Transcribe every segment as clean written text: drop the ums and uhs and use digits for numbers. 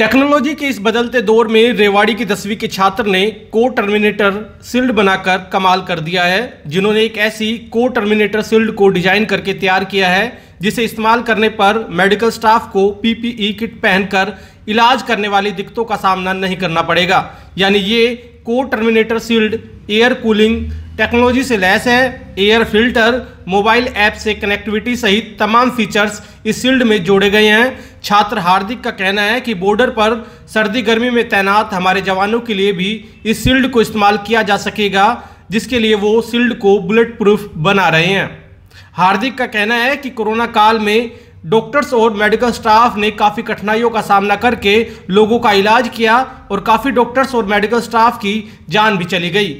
Technology के इस बदलते दौर में रेवाड़ी की 10वीं के छात्र ने को टर्मिनेटर शील्ड बनाकर कमाल कर दिया है। जिन्होंने एक ऐसी को टर्मिनेटर शील्ड को डिजाइन करके तैयार किया है जिसे इस्तेमाल करने पर मेडिकल स्टाफ को पीपीई किट पहनकर इलाज करने वाली दिक्कतों का सामना नहीं करना पड़ेगा। यानी ये को terminator shield air cooling technology से लैस है। एयर फिल्टर, मोबाइल ऐप से कनेक्टिविटी सहित तमाम फीचर्स इस शील्ड में जोड़े गए हैं। छात्र हार्दिक का कहना है कि बॉर्डर पर सर्दी गर्मी में तैनात हमारे जवानों के लिए भी इस शील्ड को इस्तेमाल किया जा सकेगा, जिसके लिए वो शील्ड को बुलेट प्रूफ बना रहे हैं। हार्दिक का कहना है कि कोरोना काल में डॉक्टर्स और मेडिकल स्टाफ ने काफ़ी कठिनाइयों का सामना करके लोगों का इलाज किया और काफ़ी डॉक्टर्स और मेडिकल स्टाफ की जान भी चली गई,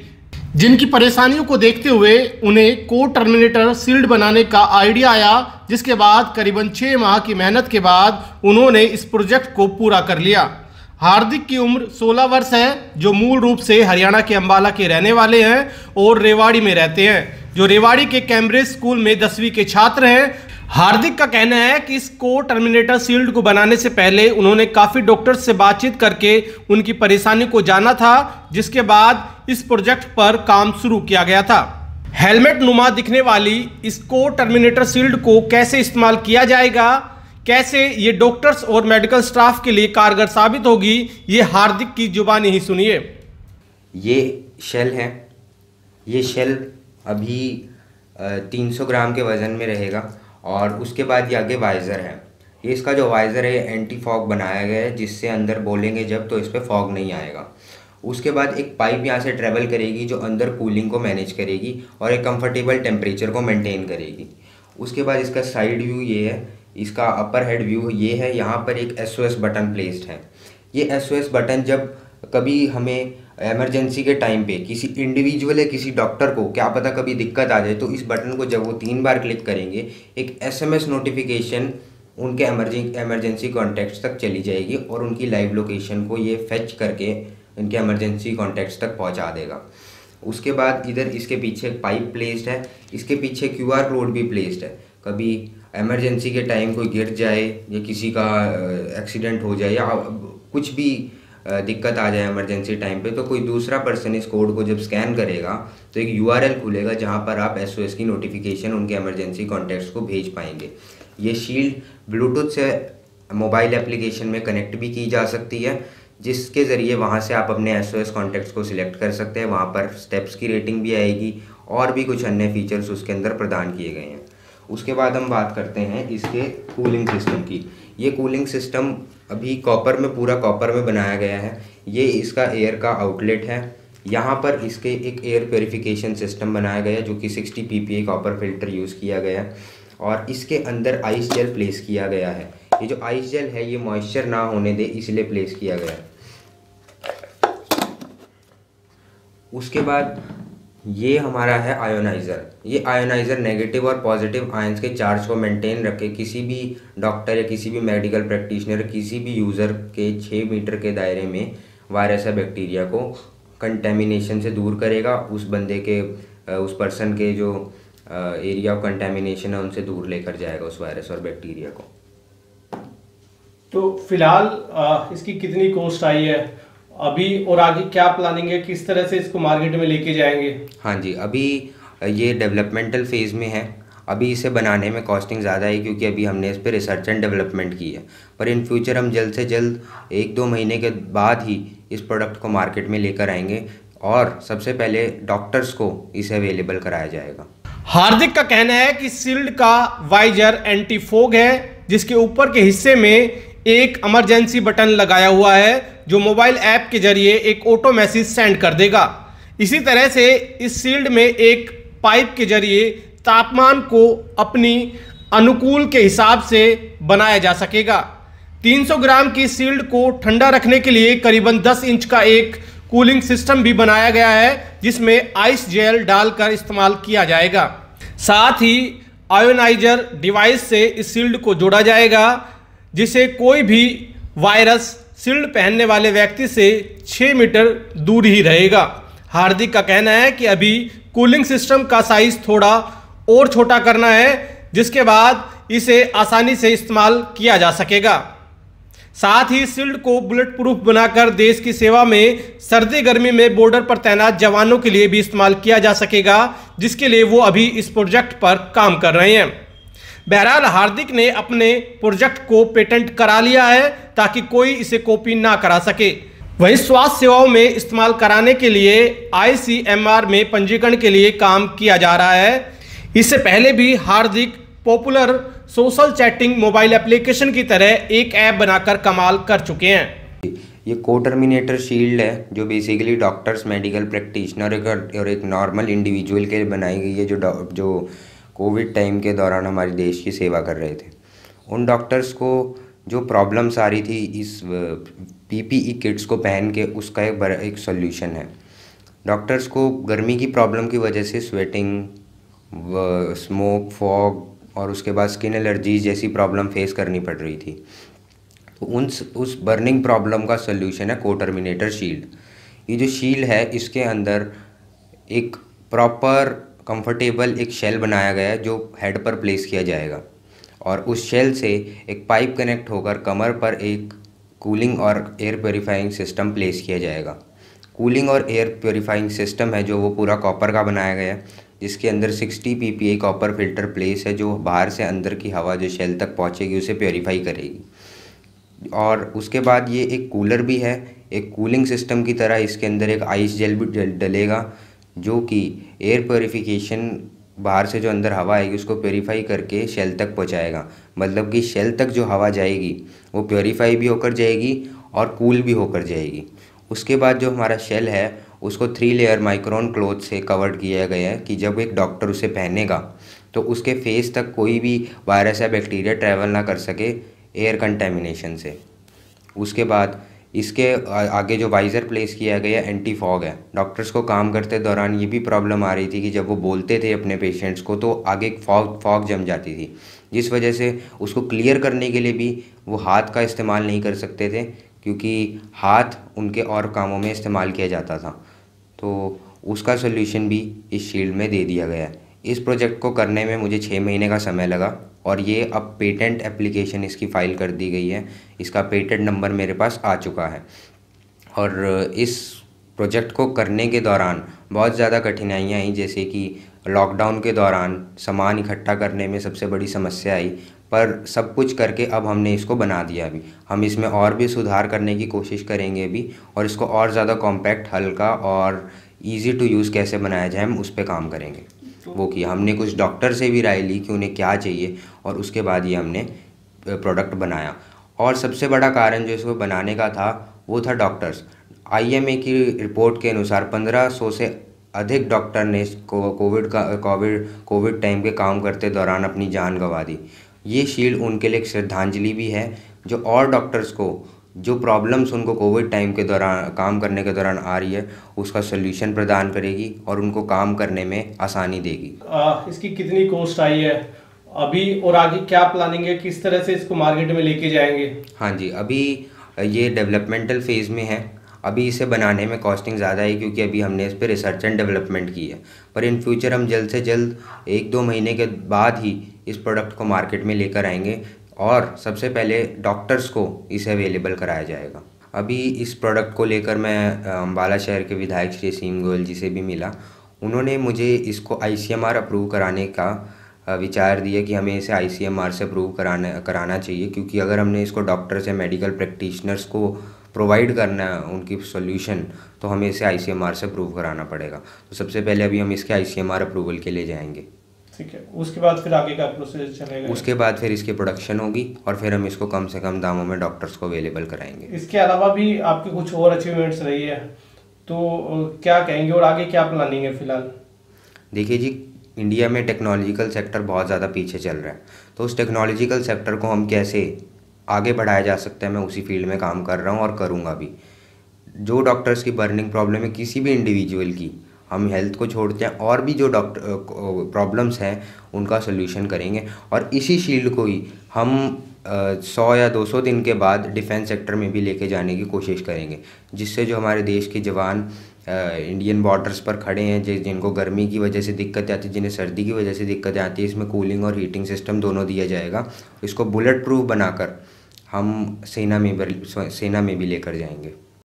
जिनकी परेशानियों को देखते हुए उन्हें को टर्मिनेटर शील्ड बनाने का आइडिया आया, जिसके बाद करीबन 6 माह की मेहनत के बाद उन्होंने इस प्रोजेक्ट को पूरा कर लिया। हार्दिक की उम्र 16 वर्ष है, जो मूल रूप से हरियाणा के अंबाला के रहने वाले हैं और रेवाड़ी में रहते हैं, जो रेवाड़ी के कैम्ब्रिज स्कूल में 10वीं के छात्र हैं। हार्दिक का कहना है कि इस को टर्मिनेटर शील्ड को बनाने से पहले उन्होंने काफ़ी डॉक्टर्स से बातचीत करके उनकी परेशानी को जाना था, जिसके बाद इस प्रोजेक्ट पर काम शुरू किया गया था। हेलमेट नुमा दिखने वाली इस को टर्मिनेटर शील्ड को कैसे इस्तेमाल किया जाएगा, कैसे ये डॉक्टर्स और मेडिकल स्टाफ के लिए कारगर साबित होगी, ये हार्दिक की जुबानी ही सुनिए। ये शेल है, ये शेल अभी 300 ग्राम के वज़न में रहेगा और उसके बाद ये आगे वाइज़र है। ये इसका जो वाइज़र है एंटी फॉग बनाया गया है, जिससे अंदर बोलेंगे जब तो इस पर फॉग नहीं आएगा। उसके बाद एक पाइप यहाँ से ट्रेवल करेगी जो अंदर कूलिंग को मैनेज करेगी और एक कंफर्टेबल टेम्परेचर को मेंटेन करेगी। उसके बाद इसका साइड व्यू ये है, इसका अपर हेड व्यू ये है। यहाँ पर एक SOS बटन प्लेस्ड है। ये SOS बटन जब कभी हमें एमरजेंसी के टाइम पे किसी इंडिविजुअल या किसी डॉक्टर को क्या पता कभी दिक्कत आ जाए, तो इस बटन को जब वो 3 बार क्लिक करेंगे एक SMS नोटिफिकेशन उनके एमरजेंसी कॉन्टैक्ट्स तक चली जाएगी और उनकी लाइव लोकेशन को ये फेच करके उनके एमरजेंसी कॉन्टैक्ट्स तक पहुंचा देगा। उसके बाद इधर इसके पीछे एक पाइप प्लेस्ड है, इसके पीछे QR कोड भी प्लेस्ड है। कभी एमरजेंसी के टाइम कोई गिर जाए या किसी का एक्सीडेंट हो जाए या कुछ भी दिक्कत आ जाए इमरजेंसी टाइम पे, तो कोई दूसरा पर्सन इस कोड को जब स्कैन करेगा तो एक URL खुलेगा जहाँ पर आप SOS की नोटिफिकेशन उनके एमरजेंसी कॉन्टैक्ट्स को भेज पाएंगे। ये शील्ड ब्लूटूथ से मोबाइल एप्लीकेशन में कनेक्ट भी की जा सकती है, जिसके ज़रिए वहाँ से आप अपने SOS कॉन्टैक्ट्स को सिलेक्ट कर सकते हैं। वहाँ पर स्टेप्स की रेटिंग भी आएगी और भी कुछ अन्य फीचर्स उसके अंदर प्रदान किए गए हैं। उसके बाद हम बात करते हैं इसके कूलिंग सिस्टम की। ये कूलिंग सिस्टम अभी कॉपर में, पूरा कॉपर में बनाया गया है। ये इसका एयर का आउटलेट है। यहाँ पर इसके एक एयर प्योरीफिकेशन सिस्टम बनाया गया है जो कि 60 PPA कॉपर फिल्टर यूज़ किया गया है और इसके अंदर आइस जेल प्लेस किया गया है। ये जो आइस जेल है ये मॉइस्चर ना होने दे इसलिए प्लेस किया गया है। उसके बाद ये हमारा है आयोनाइज़र। ये आयोनाइज़र नेगेटिव और पॉजिटिव आयंस के चार्ज को मेंटेन रखे, किसी भी डॉक्टर या किसी भी मेडिकल प्रैक्टिशनर, किसी भी यूज़र के 6 मीटर के दायरे में वायरस या बैक्टीरिया को कंटेमिनेशन से दूर करेगा। उस बंदे के, उस पर्सन के जो एरिया ऑफ कंटेमिनेशन है उनसे दूर लेकर जाएगा उस वायरस और बैक्टीरिया को। तो फिलहाल इसकी कितनी कॉस्ट आई है अभी और आगे क्या प्लानिंग है, किस तरह से इसको मार्केट में लेके जाएंगे? हाँ जी, अभी ये डेवलपमेंटल फेज़ में है। अभी इसे बनाने में कॉस्टिंग ज़्यादा है क्योंकि अभी हमने इस पर रिसर्च एंड डेवलपमेंट की है, पर इन फ्यूचर हम जल्द से जल्द 1-2 महीने के बाद ही इस प्रोडक्ट को मार्केट में लेकर आएंगे और सबसे पहले डॉक्टर्स को इसे अवेलेबल कराया जाएगा। हार्दिक का कहना है कि शील्ड का वाइजर एंटी फोग है, जिसके ऊपर के हिस्से में एक इमरजेंसी बटन लगाया हुआ है जो मोबाइल ऐप के जरिए एक ऑटो मैसेज सेंड कर देगा। इसी तरह से इस शील्ड में एक पाइप के जरिए तापमान को अपनी अनुकूल के हिसाब से बनाया जा सकेगा। 300 ग्राम की शील्ड को ठंडा रखने के लिए करीबन 10 इंच का एक कूलिंग सिस्टम भी बनाया गया है, जिसमें आइस जेल डालकर इस्तेमाल किया जाएगा। साथ ही आयोनाइजर डिवाइस से इस शील्ड को जोड़ा जाएगा, जिसे कोई भी वायरस शील्ड पहनने वाले व्यक्ति से 6 मीटर दूर ही रहेगा। हार्दिक का कहना है कि अभी कूलिंग सिस्टम का साइज़ थोड़ा और छोटा करना है, जिसके बाद इसे आसानी से इस्तेमाल किया जा सकेगा। साथ ही शील्ड को बुलेट प्रूफ बनाकर देश की सेवा में सर्दी गर्मी में बॉर्डर पर तैनात जवानों के लिए भी इस्तेमाल किया जा सकेगा, जिसके लिए वो अभी इस प्रोजेक्ट पर काम कर रहे हैं। बहरहाल हार्दिक ने अपने प्रोजेक्ट को पेटेंट करा लिया है ताकि कोई इसे कॉपी ना करा सके। वहीं स्वास्थ्य सेवाओं में इस्तेमाल कराने के लिए ICMR में पंजीकरण के लिए काम किया जा रहा है। इससे पहले भी हार्दिक popular social chatting mobile application की तरह एक ऐप बनाकर कमाल कर चुके हैं। ये कोटर्मिनेटर शील्ड है जो बेसिकली डॉक्टर्स, मेडिकल प्रैक्टिशनर और एक नॉर्मल इंडिविजुअल के लिए बनाई गई है जो कोविड टाइम के दौरान हमारे देश की सेवा कर रहे थे। उन डॉक्टर्स को जो प्रॉब्लम्स आ रही थी इस PPE किट्स को पहन के, उसका एक सोल्यूशन है। डॉक्टर्स को गर्मी की प्रॉब्लम की वजह से स्वेटिंग, स्मोक, फॉग और उसके बाद स्किन एलर्जीज जैसी प्रॉब्लम फेस करनी पड़ रही थी, तो उस बर्निंग प्रॉब्लम का सोल्यूशन है कोटर्मिनेटर शील्ड। ये जो शील्ड है इसके अंदर एक प्रॉपर कंफर्टेबल एक शेल बनाया गया है जो हेड पर प्लेस किया जाएगा और उस शेल से एक पाइप कनेक्ट होकर कमर पर एक कूलिंग और एयर प्योरीफाइंग सिस्टम प्लेस किया जाएगा। कूलिंग और एयर प्योरीफाइंग सिस्टम है जो वो पूरा कॉपर का बनाया गया है, जिसके अंदर 60 PPA कॉपर फिल्टर प्लेस है जो बाहर से अंदर की हवा जो शेल तक पहुंचेगी उसे प्योरीफाई करेगी। और उसके बाद ये एक कूलर भी है, एक कूलिंग सिस्टम की तरह इसके अंदर एक आइस जेल भी डलेगा जो कि एयर प्योरीफिकेशन बाहर से जो अंदर हवा आएगी उसको प्योरीफाई करके शेल तक पहुंचाएगा। मतलब कि शेल तक जो हवा जाएगी वो प्योरीफाई भी होकर जाएगी और कूल भी होकर जाएगी। उसके बाद जो हमारा शेल है उसको 3 लेयर माइक्रोन क्लोथ से कवर्ड किया गया है कि जब एक डॉक्टर उसे पहनेगा तो उसके फेस तक कोई भी वायरस या बैक्टीरिया ट्रैवल ना कर सके एयर कंटेमिनेशन से। उसके बाद इसके आगे जो वाइज़र प्लेस किया गया एंटी फॉग है। डॉक्टर्स को काम करते दौरान ये भी प्रॉब्लम आ रही थी कि जब वो बोलते थे अपने पेशेंट्स को तो आगे एक फॉग जम जाती थी, जिस वजह से उसको क्लियर करने के लिए भी वो हाथ का इस्तेमाल नहीं कर सकते थे क्योंकि हाथ उनके और कामों में इस्तेमाल किया जाता था। तो उसका सोल्यूशन भी इस शील्ड में दे दिया गया है। इस प्रोजेक्ट को करने में मुझे 6 महीने का समय लगा और ये अब पेटेंट एप्लीकेशन इसकी फ़ाइल कर दी गई है। इसका पेटेंट नंबर मेरे पास आ चुका है और इस प्रोजेक्ट को करने के दौरान बहुत ज़्यादा कठिनाइयाँ आई, जैसे कि लॉकडाउन के दौरान सामान इकट्ठा करने में सबसे बड़ी समस्या आई, पर सब कुछ करके अब हमने इसको बना दिया। अभी हम इसमें और भी सुधार करने की कोशिश करेंगे भी और इसको और ज़्यादा कॉम्पैक्ट, हल्का और इजी टू यूज़ कैसे बनाया जाए हम उस पर काम करेंगे। वो किया हमने कुछ डॉक्टर से भी राय ली कि उन्हें क्या चाहिए और उसके बाद ये हमने प्रोडक्ट बनाया। और सबसे बड़ा कारण जो इसको बनाने का था वो था डॉक्टर्स। IMA की रिपोर्ट के अनुसार 1500 से अधिक डॉक्टर ने कोविड टाइम के काम करते दौरान अपनी जान गंवा दी। ये शील्ड उनके लिए एक श्रद्धांजलि भी है जो और डॉक्टर्स को जो प्रॉब्लम्स उनको कोविड टाइम के दौरान काम करने के दौरान आ रही है उसका सोल्यूशन प्रदान करेगी और उनको काम करने में आसानी देगी। इसकी कितनी कॉस्ट आई है अभी और आगे क्या प्लानिंग है, किस तरह से इसको मार्केट में लेके जाएंगे? हाँ जी, अभी ये डेवलपमेंटल फेज़ में है। अभी इसे बनाने में कॉस्टिंग ज़्यादा है क्योंकि अभी हमने इस पर रिसर्च एंड डेवलपमेंट की है, पर इन फ्यूचर हम जल्द से जल्द 1-2 महीने के बाद ही इस प्रोडक्ट को मार्केट में लेकर आएंगे और सबसे पहले डॉक्टर्स को इसे अवेलेबल कराया जाएगा। अभी इस प्रोडक्ट को लेकर मैं अम्बाला शहर के विधायक श्री सीम गोयल जी से भी मिला। उन्होंने मुझे इसको ICMR अप्रूव कराने का विचार दिया कि हमें इसे ICMR से अप्रूव कराना चाहिए, क्योंकि अगर हमने इसको डॉक्टर्स या मेडिकल प्रैक्टिशनर्स को प्रोवाइड करना है उनकी सॉल्यूशन तो हमें इसे ICMR से अप्रूव कराना पड़ेगा। तो सबसे पहले अभी हम इसके ICMR अप्रूवल के लिए जाएंगे। ठीक है, उसके बाद फिर आगे का प्रोसेस चलेगा। उसके बाद फिर इसकी प्रोडक्शन होगी और फिर हम इसको कम से कम दामों में डॉक्टर्स को अवेलेबल कराएंगे। इसके अलावा भी आपकी कुछ और अचीवमेंट्स रही है तो क्या कहेंगे और आगे क्या प्लानिंग है? फिलहाल देखिए जी, इंडिया में टेक्नोलॉजिकल सेक्टर बहुत ज़्यादा पीछे चल रहा है, तो उस टेक्नोलॉजिकल सेक्टर को हम कैसे आगे बढ़ाया जा सकता है मैं उसी फील्ड में काम कर रहा हूँ और करूँगा भी। जो डॉक्टर्स की बर्निंग प्रॉब्लम है किसी भी इंडिविजुअल की, हम हेल्थ को छोड़ते हैं और भी जो डॉक्टर प्रॉब्लम्स हैं उनका सोल्यूशन करेंगे और इसी शील्ड को ही हम 100 या 200 दिन के बाद डिफेंस सेक्टर में भी लेके जाने की कोशिश करेंगे, जिससे जो हमारे देश के जवान इंडियन बॉर्डर्स पर खड़े हैं, जिनको गर्मी की वजह से दिक्कत आती है, जिन्हें सर्दी की वजह से दिक्कत आती है, इसमें कूलिंग और हीटिंग सिस्टम दोनों दिया जाएगा। इसको बुलेट प्रूफ बनाकर हम सेना में भी लेकर जाएंगे।